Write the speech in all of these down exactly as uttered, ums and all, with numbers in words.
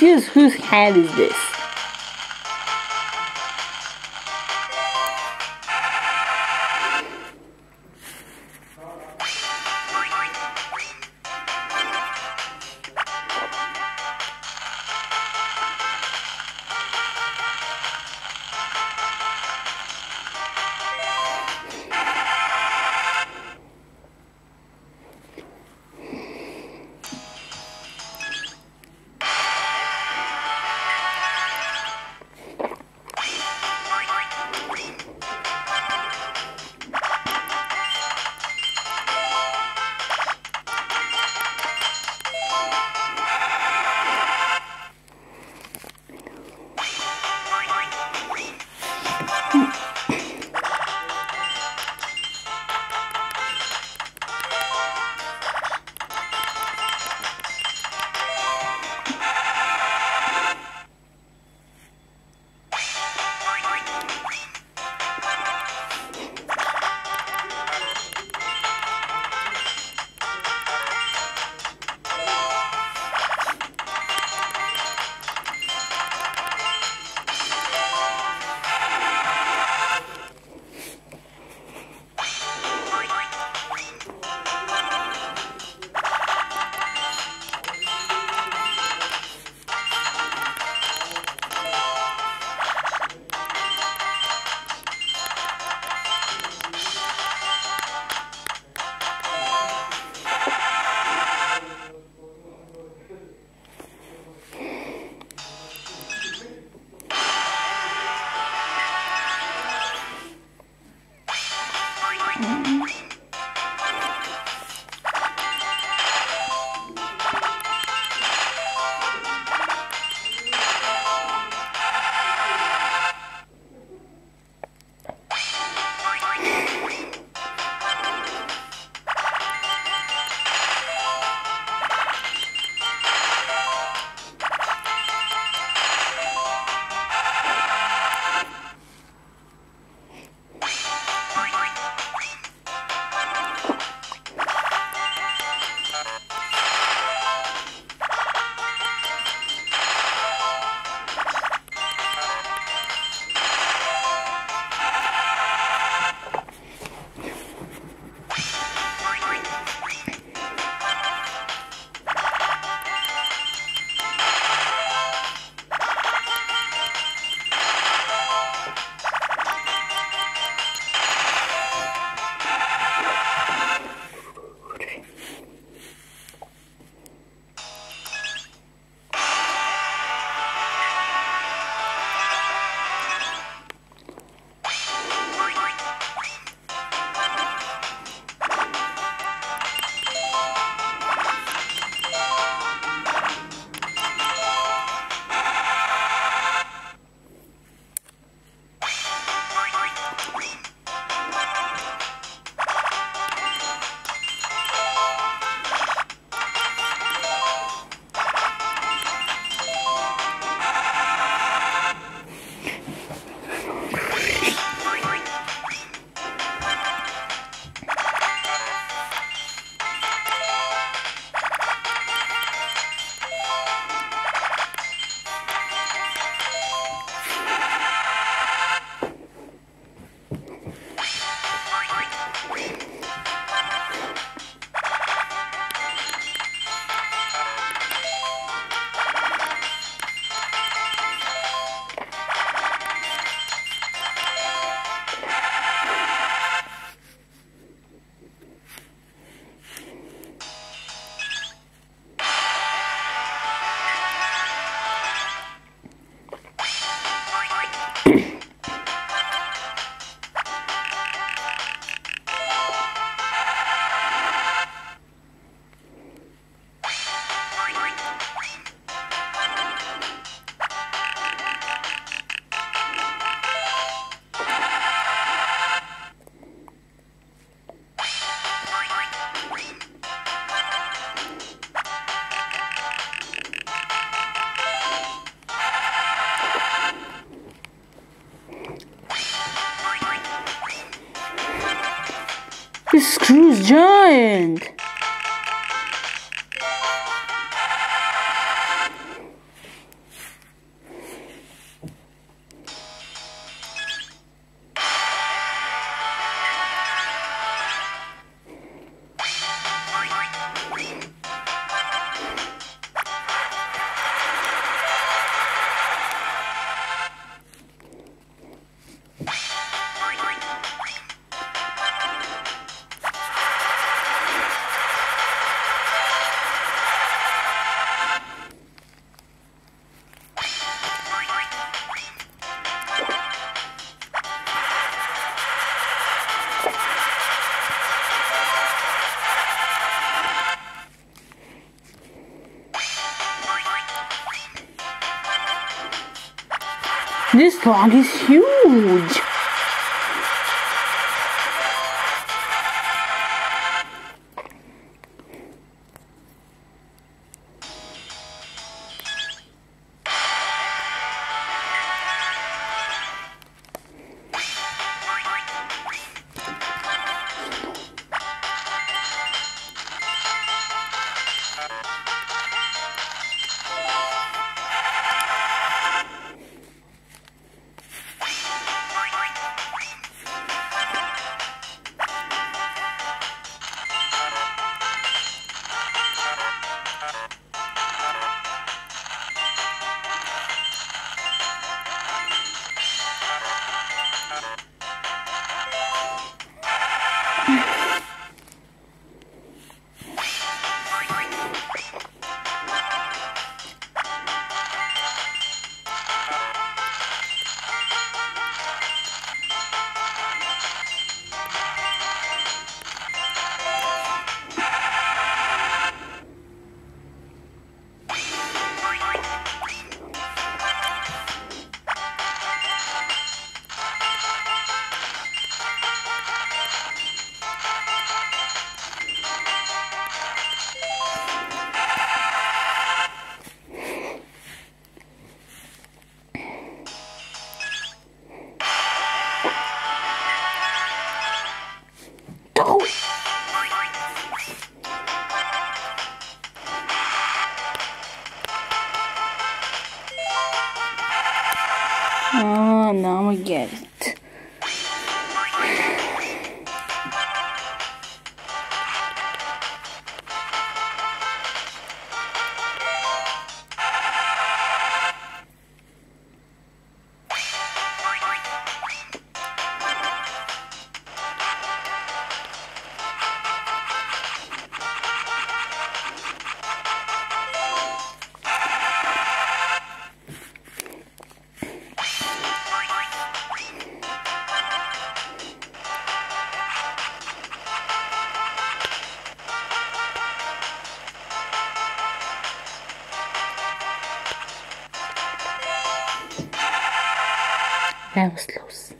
confused. Whose hand is this? This screw's giant. This dog is huge. Oh, now I get it. That was close.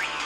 Bye.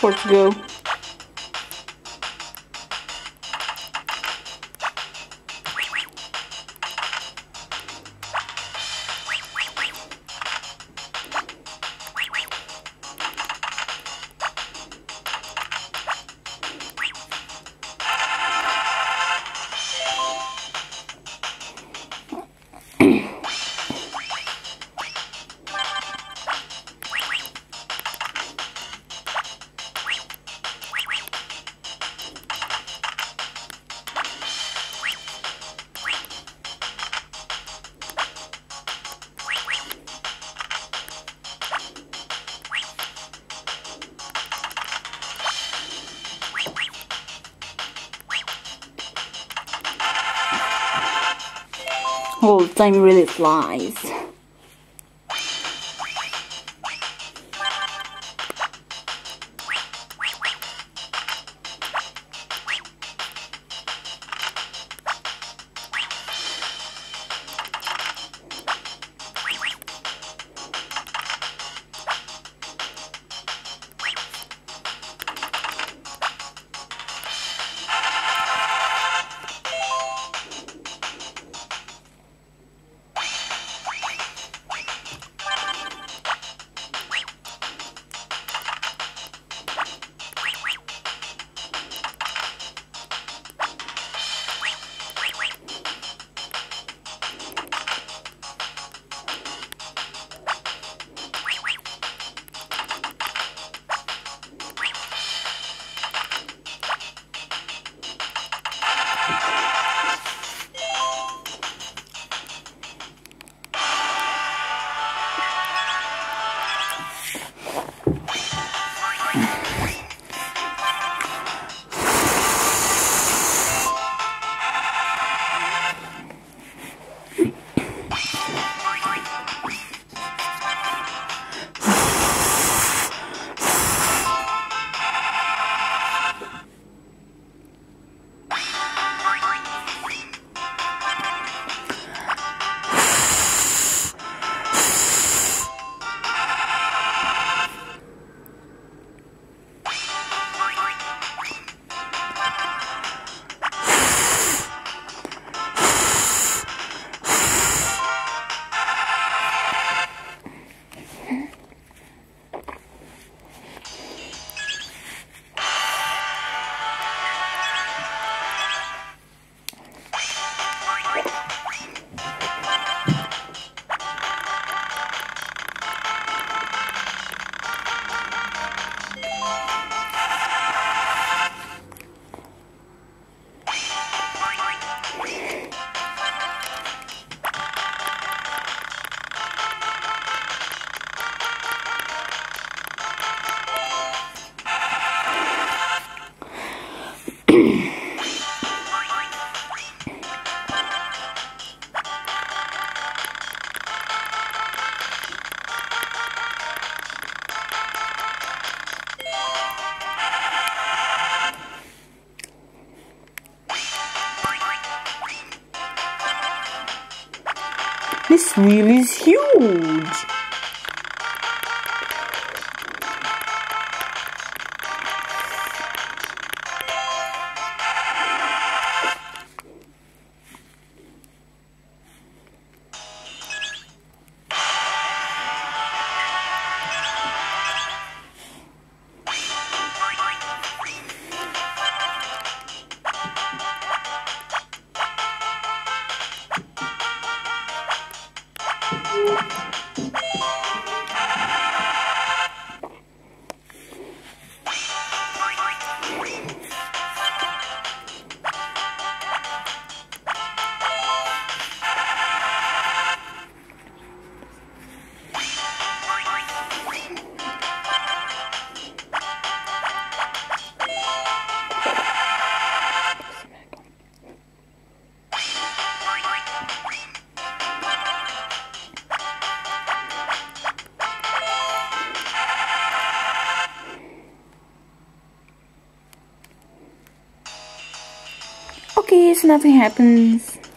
Portugal. Oh, the time really flies. This wheel is huge! Okay, so nothing happens.